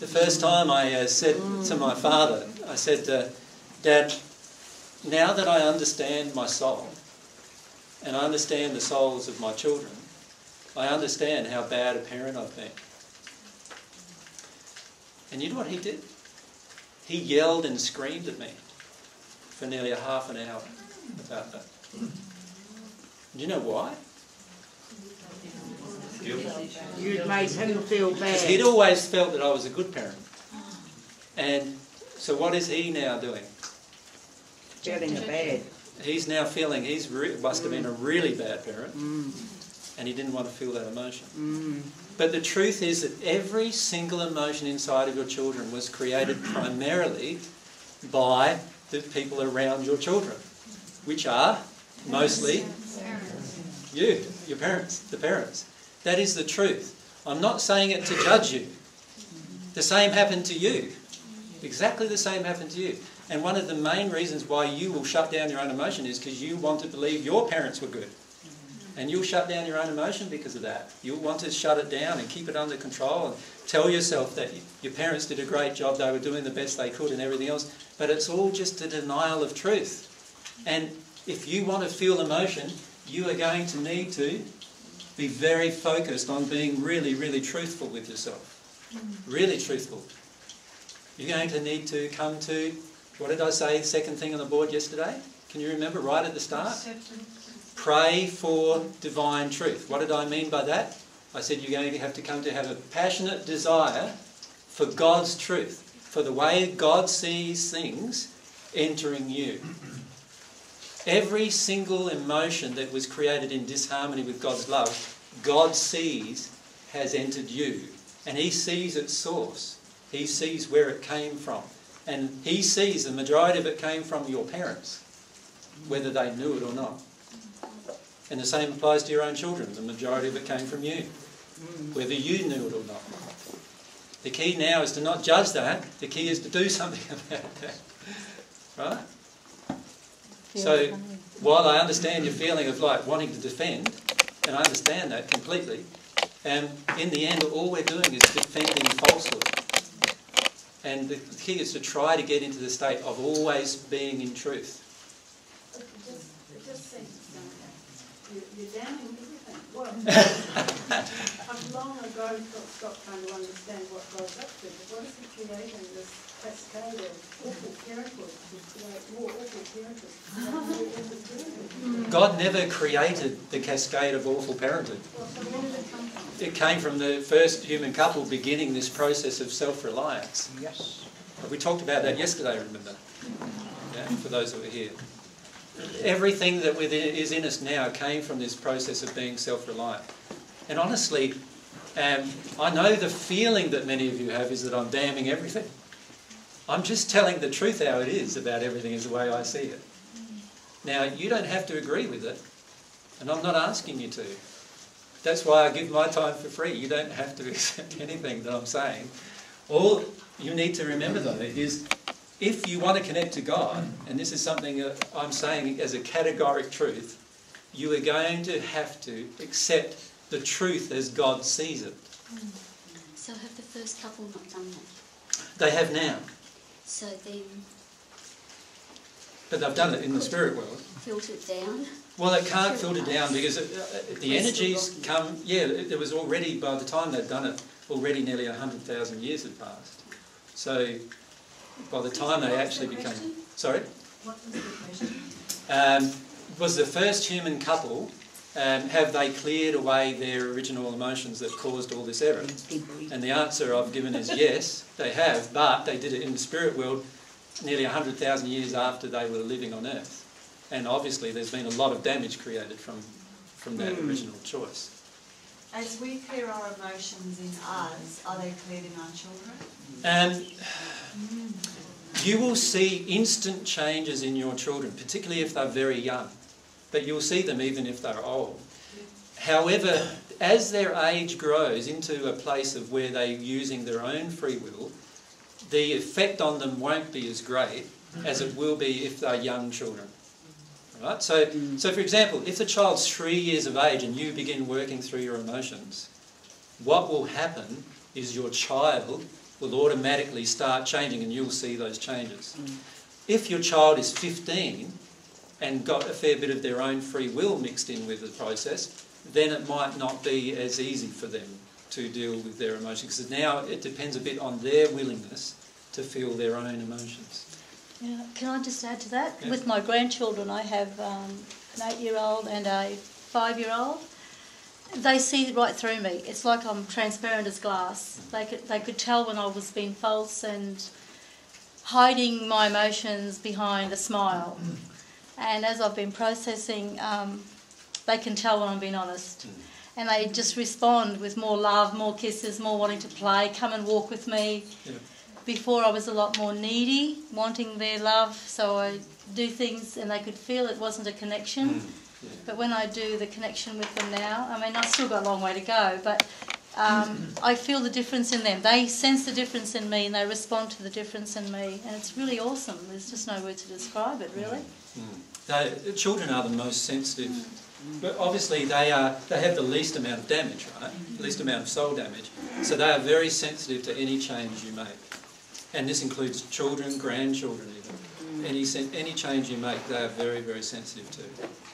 The first time I said to my father, I said, Dad, now that I understand my soul, and I understand the souls of my children, I understand how bad a parent I've been. And you know what he did? He yelled and screamed at me for nearly a half an hour about that. Do you know why? You'd made him feel bad. Because he'd always felt that I was a good parent. And so what is he now doing? Feeling bad. He's now feeling he must have been a really bad parent. And he didn't want to feel that emotion. But the truth is that every single emotion inside of your children was created primarily by the people around your children, which are mostly you, your parents, the parents. That is the truth. I'm not saying it to judge you. The same happened to you. Exactly the same happened to you. And one of the main reasons why you will shut down your own emotion is because you want to believe your parents were good. And you'll shut down your own emotion because of that. You'll want to shut it down and keep it under control and tell yourself that your parents did a great job, they were doing the best they could and everything else. But it's all just a denial of truth. And if you want to feel emotion, you are going to need to be very focused on being really, really truthful with yourself. Really truthful. You're going to need to come to, what did I say, the second thing on the board yesterday? Can you remember right at the start? Pray for divine truth. What did I mean by that? I said you're going to have to come to have a passionate desire for God's truth, for the way God sees things entering you. Every single emotion that was created in disharmony with God's love, God sees has entered you. And He sees its source. He sees where it came from. And He sees the majority of it came from your parents, whether they knew it or not. And the same applies to your own children. The majority of it came from you, whether you knew it or not. The key now is to not judge that. The key is to do something about that. Right? So, while I understand your feeling of like wanting to defend, and I understand that completely, and in the end all we're doing is defending falsehood. And the key is to try to get into the state of always being in truth. It just seems like you're damning everything. Well, I've long ago stopped trying to understand what God's up to, but what is He creating this? God never created the cascade of awful parenting. It came from the first human couple beginning this process of self-reliance. Yes. We talked about that yesterday, remember? Yeah, for those that were here. Everything that is in us now came from this process of being self-reliant. And honestly, I know the feeling that many of you have is that I'm damning everything. I'm just telling the truth how it is about everything is the way I see it. Now, you don't have to agree with it, and I'm not asking you to. That's why I give my time for free. You don't have to accept anything that I'm saying. All you need to remember, though, is if you want to connect to God, and this is something that I'm saying as a categoric truth, you are going to have to accept the truth as God sees it. So have the first couple not done that? They have now. So then, but they've done it in the spirit world. Filtered down. Well, it can't filter down because the energies come. Yeah, there was already by the time they'd done it, already nearly 100,000 years had passed. So by the time they actually became, sorry, what was the question? Was the first human couple? Have they cleared away their original emotions that caused all this error? And the answer I've given is yes, they have, but they did it in the spirit world nearly 100,000 years after they were living on earth. And obviously there's been a lot of damage created from that original choice. As we clear our emotions in us, are they cleared in our children? You will see instant changes in your children, particularly if they're very young. But you'll see them even if they're old. However, as their age grows into a place of where they're using their own free will, the effect on them won't be as great as it will be if they're young children. Right? So for example, if a child's 3 years of age and you begin working through your emotions, what will happen is your child will automatically start changing, and you'll see those changes. Mm. If your child is 15 and got a fair bit of their own free will mixed in with the process, then it might not be as easy for them to deal with their emotions, because now it depends a bit on their willingness to feel their own emotions. Yeah. Can I just add to that? Yeah. With my grandchildren, I have an 8-year-old and a 5-year-old. They see right through me. It's like I'm transparent as glass. They could tell when I was being false and hiding my emotions behind a smile. And as I've been processing, they can tell when I'm being honest. And they just respond with more love, more kisses, more wanting to play, come and walk with me. Yeah. Before I was a lot more needy, wanting their love, so I do things and they could feel it wasn't a connection. Yeah. But when I do the connection with them now, I mean, I've still got a long way to go, but I feel the difference in them. They sense the difference in me and they respond to the difference in me, and it's really awesome. There's just no word to describe it, really. They, children are the most sensitive, but obviously they have the least amount of damage, right? The least amount of soul damage, so they are very sensitive to any change you make. And this includes children, grandchildren even. Any change you make, they are very, very sensitive to.